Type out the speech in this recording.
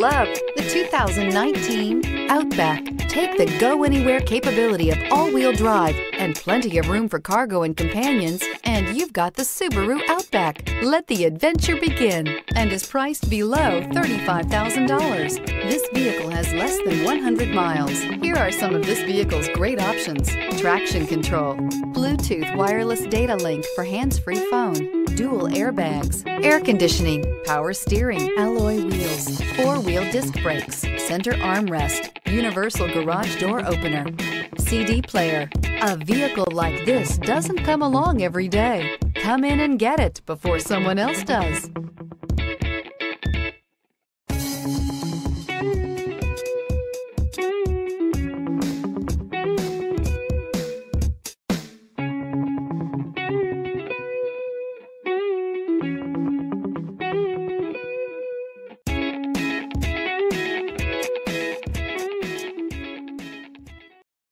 love the 2019 Outback. Take the go-anywhere capability of all-wheel drive and plenty of room for cargo and companions, and you've got the Subaru Outback. Let the adventure begin, and is priced below $35,000. This vehicle has less than 100 miles. Here are some of this vehicle's great options: traction control, Bluetooth wireless data link for hands-free phone, dual airbags, air conditioning, power steering, alloy wheels, four-wheel disc brakes, center armrest, universal garage door opener, CD player. A vehicle like this doesn't come along every day. Come in and get it before someone else does.